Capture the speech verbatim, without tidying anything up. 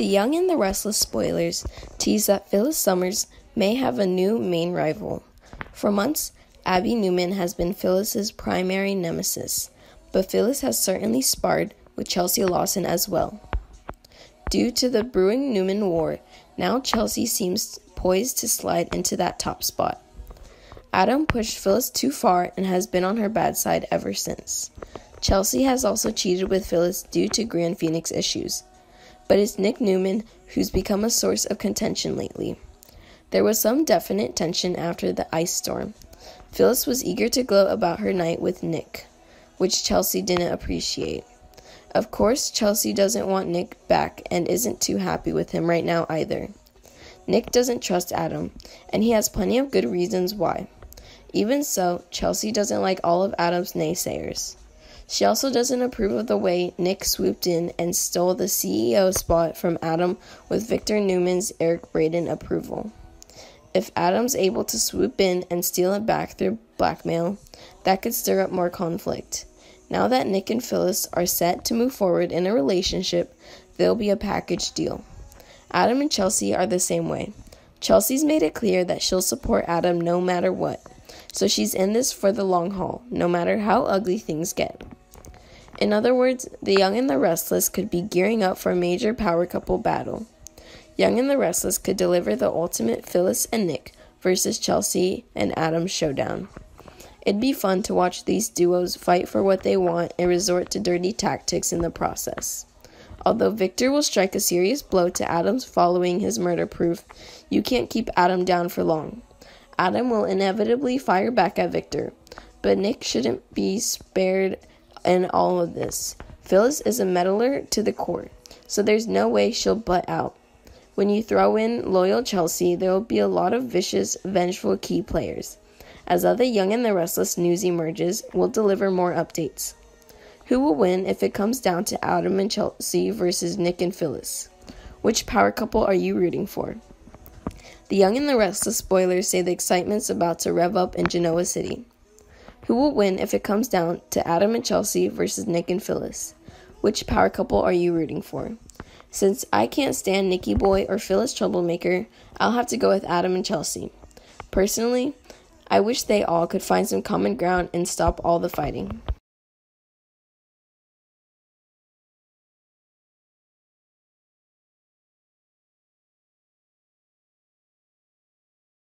The Young and the Restless spoilers tease that Phyllis Summers may have a new main rival. For months, Abby Newman has been Phyllis's primary nemesis, but Phyllis has certainly sparred with Chelsea Lawson as well. Due to the brewing Newman war, now Chelsea seems poised to slide into that top spot. Adam pushed Phyllis too far and has been on her bad side ever since. Chelsea has also cheated with Phyllis due to Grand Phoenix issues, but it's Nick Newman who's become a source of contention lately. There was some definite tension after the ice storm. Phyllis was eager to gloat about her night with Nick, which Chelsea didn't appreciate. Of course, Chelsea doesn't want Nick back and isn't too happy with him right now either. Nick doesn't trust Adam, and he has plenty of good reasons why. Even so, Chelsea doesn't like all of Adam's naysayers. She also doesn't approve of the way Nick swooped in and stole the C E O spot from Adam with Victor Newman's Eric Braeden approval. If Adam's able to swoop in and steal it back through blackmail, that could stir up more conflict. Now that Nick and Phyllis are set to move forward in a relationship, they'll be a package deal. Adam and Chelsea are the same way. Chelsea's made it clear that she'll support Adam no matter what, so she's in this for the long haul, no matter how ugly things get. In other words, the Young and the Restless could be gearing up for a major power couple battle. Young and the Restless could deliver the ultimate Phyllis and Nick versus Chelsea and Adam showdown. It'd be fun to watch these duos fight for what they want and resort to dirty tactics in the process. Although Victor will strike a serious blow to Adam's following his murder proof, you can't keep Adam down for long. Adam will inevitably fire back at Victor, but Nick shouldn't be spared in all of this. Phyllis is a meddler to the core, so there's no way she'll butt out. When you throw in loyal Chelsea, there will be a lot of vicious, vengeful key players. As other Young and the Restless news emerges, we'll deliver more updates. Who will win if it comes down to Adam and Chelsea versus Nick and Phyllis? Which power couple are you rooting for? The Young and the Restless spoilers say the excitement's about to rev up in Genoa City. Who will win if it comes down to Adam and Chelsea versus Nick and Phyllis? Which power couple are you rooting for? Since I can't stand Nicky Boy or Phyllis Troublemaker, I'll have to go with Adam and Chelsea. Personally, I wish they all could find some common ground and stop all the fighting.